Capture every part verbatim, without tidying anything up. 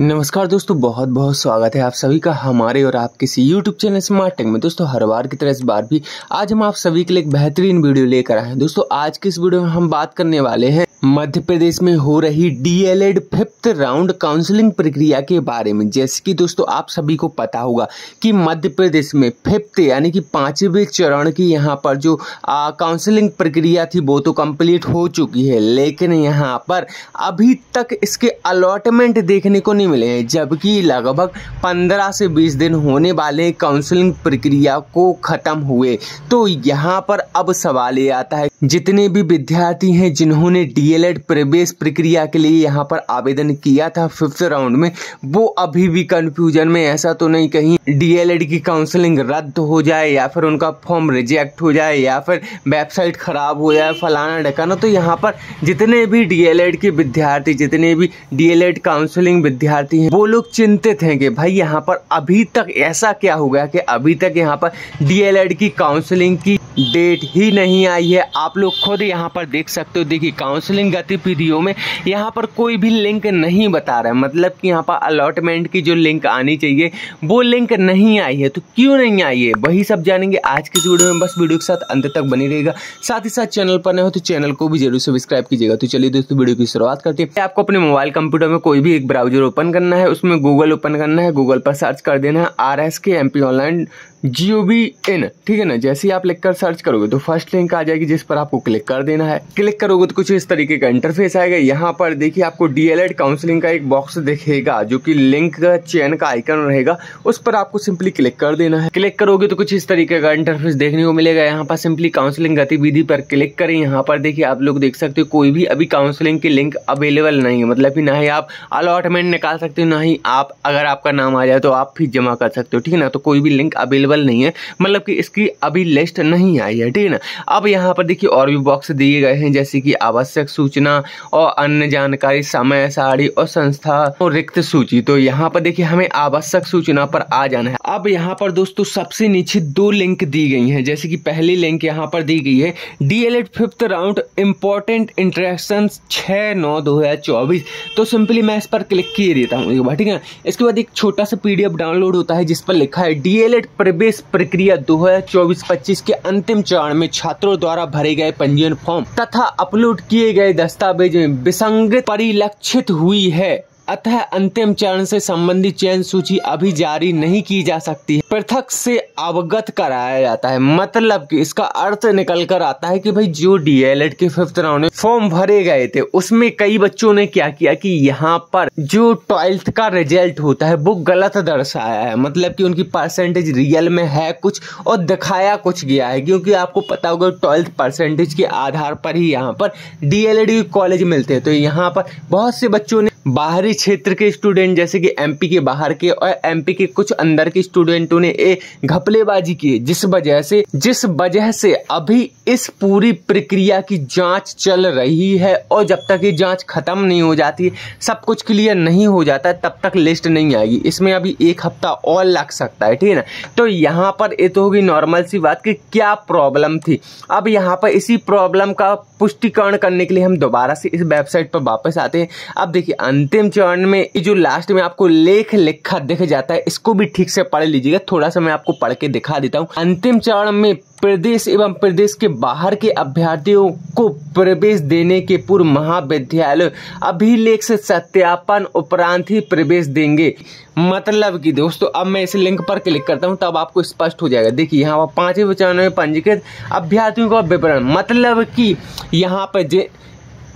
नमस्कार दोस्तों, बहुत बहुत स्वागत है आप सभी का हमारे और आपके इस यूट्यूब चैनल स्मार्ट टेक में। दोस्तों हर बार की तरह इस बार भी आज हम आप सभी के लिए एक बेहतरीन वीडियो लेकर आए हैं। दोस्तों आज की इस वीडियो में हम बात करने वाले हैं मध्य प्रदेश में हो रही डीएलएड फिफ्थ राउंड काउंसलिंग प्रक्रिया के बारे में। जैसे कि दोस्तों आप सभी को पता होगा कि मध्य प्रदेश में फिफ्थ यानी कि पाँचवें चरण की यहाँ पर जो काउंसलिंग प्रक्रिया थी वो तो कंप्लीट हो चुकी है, लेकिन यहाँ पर अभी तक इसके अलॉटमेंट देखने को नहीं मिले हैं, जबकि लगभग पंद्रह से बीस दिन होने वाले काउंसलिंग प्रक्रिया को ख़त्म हुए। तो यहाँ पर अब सवाल ये आता है, जितने भी विद्यार्थी हैं जिन्होंने डी डीएलएड प्रवेश प्रक्रिया के लिए यहाँ पर आवेदन किया था फिफ्थ राउंड में, वो अभी भी कंफ्यूजन में, ऐसा तो नहीं कहीं डीएलएड की काउंसलिंग रद्द हो जाए या फिर उनका फॉर्म रिजेक्ट हो जाए या फिर वेबसाइट खराब हो जाए, फलाना ढकाना। तो यहाँ पर जितने भी डीएलएड के विद्यार्थी, जितने भी डीएलएड काउंसलिंग विद्यार्थी हैं, वो लोग चिंतित हैं कि भाई यहाँ पर अभी तक ऐसा क्या हो गया कि अभी तक यहाँ पर डीएलएड की काउंसलिंग की डेट ही नहीं आई है। आप लोग खुद यहाँ पर देख सकते हो, देखिए काउंसलिंग गतिविधियों में यहाँ पर कोई भी लिंक नहीं बता रहा है, मतलब कि यहाँ पर अलॉटमेंट की जो लिंक आनी चाहिए वो लिंक नहीं आई है। तो क्यों नहीं आई है वही सब जानेंगे आज की वीडियो में। बस वीडियो के साथ अंत तक बनी रहेगा, साथ ही साथ चैनल पर न हो तो चैनल को भी जरूर सब्सक्राइब कीजिएगा। तो चलिए दोस्तों वीडियो की शुरुआत करते हैं। आपको अपने मोबाइल कंप्यूटर में कोई भी एक ब्राउजर ओपन करना है, उसमें गूगल ओपन करना है, गूगल पर सर्च कर देना है R S K M P online G O B in, ठीक है ना। जैसे ही आप लिखकर सर्च करोगे तो फर्स्ट लिंक आ जाएगी जिस पर आपको क्लिक कर देना है। क्लिक करोगे तो कुछ इस तरीके का इंटरफेस आएगा। यहाँ पर देखिए आपको डीएलएड काउंसलिंग का एक बॉक्स दिखेगा जो कि लिंक का चैन का आइकन रहेगा, उस पर आपको सिंपली क्लिक कर देना है। क्लिक करोगे तो कुछ इस तरीके का इंटरफेस देखने को मिलेगा। यहाँ पर सिंपली काउंसलिंग गतिविधि पर क्लिक करें। यहाँ पर देखिए आप लोग देख सकते हो कोई भी अभी काउंसलिंग की लिंक अवेलेबल नहीं है, मतलब कि ना ही आप अलॉटमेंट निकाल सकते हो, ना ही आप अगर आपका नाम आ जाए तो आप भी जमा कर सकते हो, ठीक है ना। तो कोई भी लिंक अवेलेबल नहीं है, मतलब कि इसकी अभी लिस्ट नहीं आई है, ठीक है ना। अब यहाँ पर देखिए और भी बॉक्स दिए गए हैं, जैसे कि आवश्यक सूचना और अन्य जानकारी, समय सारणी और संस्था और रिक्त सूची। तो यहाँ पर देखिए हमें आवश्यक सूचना पर आ जाना है। अब यहाँ पर दोस्तों सबसे नीचे दो लिंक दी गई हैं, जैसे कि पहली लिंक यहाँ पर दी गई है D El Ed fifth round important interaction छः नौ दो हजार चौबीस। तो सिंपली मैं इस पर क्लिक किए देता हूँ, ठीक है। इसके बाद एक छोटा सा पीडीएफ डाउनलोड होता है जिस पर लिखा है डीएलएड प्रवेश प्रक्रिया दो हजार चौबीस पच्चीस के अंतिम चरण में छात्रों द्वारा भरे गए पंजीयन फॉर्म तथा अपलोड किए गए दस्तावेज में विसंगति परिलक्षित हुई है, अतः अंतिम चरण से संबंधित चयन सूची अभी जारी नहीं की जा सकती है। पृथक से अवगत कराया जाता है, मतलब कि इसका अर्थ निकल कर आता है कि भाई जो डीएलएड के फिफ्थ राउंड में फॉर्म भरे गए थे उसमें कई बच्चों ने क्या किया कि यहाँ पर जो ट्वेल्थ का रिजल्ट होता है वो गलत दर्शाया है, मतलब कि उनकी परसेंटेज रियल में है कुछ और दिखाया कुछ गया है। क्योंकि आपको पता होगा ट्वेल्थ परसेंटेज के आधार पर ही यहाँ पर डीएलएड के कॉलेज मिलते हैं। तो यहाँ पर बहुत से बच्चों ने बाहरी क्षेत्र के स्टूडेंट, जैसे कि एमपी के बाहर के और एमपी के कुछ अंदर के स्टूडेंटों ने ए घपलेबाजी की, जिस वजह से जिस वजह से अभी इस पूरी प्रक्रिया की जांच चल रही है। और जब तक ये जांच खत्म नहीं हो जाती, सब कुछ क्लियर नहीं हो जाता, तब तक लिस्ट नहीं आएगी। इसमें अभी एक हफ्ता और लग सकता है, ठीक है ना। तो यहाँ पर ये तो होगी नॉर्मल सी बात कि क्या प्रॉब्लम थी। अब यहाँ पर इसी प्रॉब्लम का पुष्टिकरण करने के लिए हम दोबारा से इस वेबसाइट पर वापस आते हैं। अब देखिए अंतिम चरण में जो लास्ट में आपको लेख लिखा दिख जाता है, इसको भी ठीक से पढ़ लीजिएगा। थोड़ा सा मैं आपको पढ़ के दिखा देता हूँ। अंतिम चरण में प्रदेश एवं प्रदेश के बाहर के अभ्यर्थियों को प्रवेश देने के पूर्व महाविद्यालय अभिलेख सत्यापन उपरांत ही प्रवेश देंगे। मतलब कि दोस्तों अब मैं इस लिंक पर क्लिक करता हूं, तब आपको स्पष्ट हो जाएगा। देखिए यहाँ पर पांचवें चरण में पंजीकृत अभ्यर्थियों का विवरण, मतलब कि यहाँ पर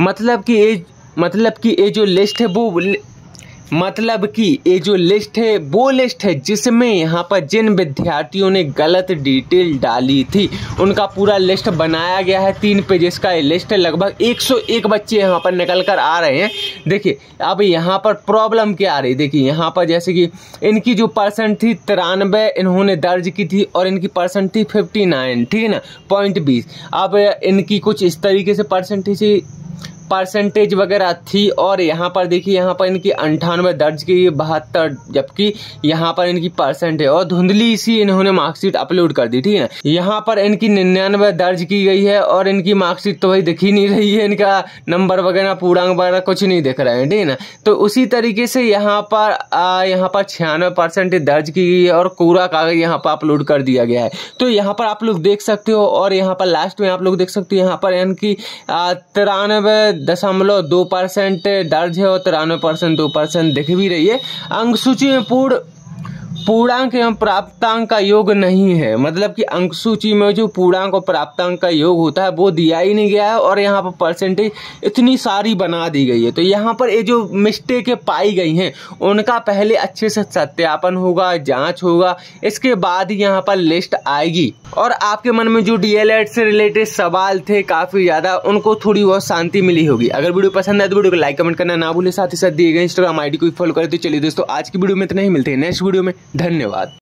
मतलब कि ये मतलब कि ये जो लिस्ट है वो मतलब कि ये जो लिस्ट है वो लिस्ट है जिसमें यहाँ पर जिन विद्यार्थियों ने गलत डिटेल डाली थी उनका पूरा लिस्ट बनाया गया है। तीन पेजेस का ये लिस्ट है, लगभग एक सौ एक बच्चे यहाँ पर निकल कर आ रहे हैं। देखिए अब यहाँ पर प्रॉब्लम क्या आ रही है, देखिए यहाँ पर जैसे कि इनकी जो परसेंट थी तिरानवे इन्होंने दर्ज की थी और इनकी परसेंट थी फिफ्टी नाइन, ठीक है ना, पॉइंट बीस। अब इनकी कुछ इस तरीके से परसेंट थी परसेंटेज वगैरह थी। और यहाँ पर देखिए यहाँ पर इनकी अंठानवे दर्ज की बहत्तर, जबकि यहाँ पर इनकी परसेंट है और धुंधली सी इन्होंने मार्कशीट अपलोड कर दी। ठीक है, यहाँ पर इनकी निन्यानवे दर्ज की गई है और इनकी मार्कशीट तो भाई दिख ही नहीं रही है, इनका नंबर वगैरह पूर्णांक वगैरह कुछ नहीं दिख रहे हैं। ठीक है ना, तो उसी तरीके से यहाँ पर आ, यहाँ पर छियानवे परसेंट दर्ज की गई है और कोरा कागज यहाँ पर अपलोड कर दिया गया है। तो यहाँ पर आप लोग देख सकते हो और यहाँ पर लास्ट में आप लोग देख सकते हो यहाँ पर इनकी तिरानवे दशमलव दो परसेंट दर्ज है और तिरानवे परसेंट दो परसेंट दिख भी रही है। अंक सूची में पूर्ण पूर्णांक एवं प्राप्तांक का योग नहीं है, मतलब कि अंक सूची में जो पूर्णांक और प्राप्तांक का योग होता है वो दिया ही नहीं गया है और यहाँ पर परसेंटेज इतनी सारी बना दी गई है। तो यहाँ पर ये जो मिस्टेकें पाई गई हैं उनका पहले अच्छे से सत्यापन होगा, जांच होगा, इसके बाद यहाँ पर लिस्ट आएगी। और आपके मन में जो डीएलएड से रिलेटेड सवाल थे काफ़ी ज़्यादा, उनको थोड़ी बहुत शांति मिली होगी। अगर वीडियो पसंद आए तो वीडियो को लाइक कमेंट करना ना भूलें, साथ ही साथ दिए गए इंस्टाग्राम आई डी को फॉलो करें। तो चलिए दोस्तों, आज की वीडियो में इतना ही, मिलते हैं नेक्स्ट वीडियो में। धन्यवाद।